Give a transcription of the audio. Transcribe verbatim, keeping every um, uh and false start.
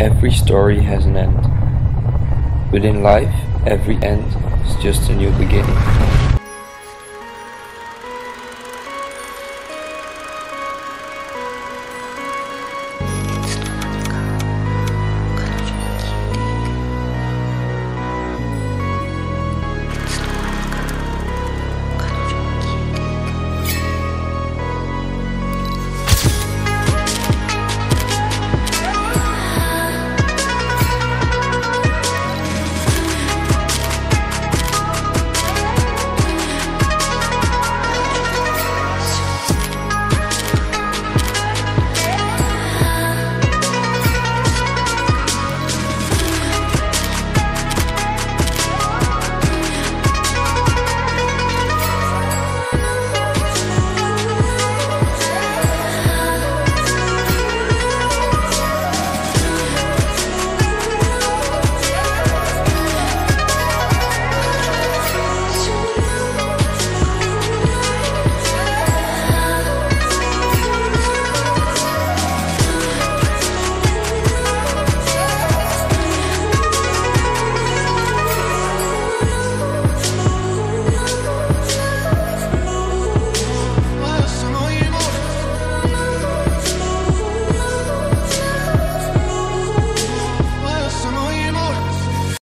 Every story has an end. But in life, every end is just a new beginning.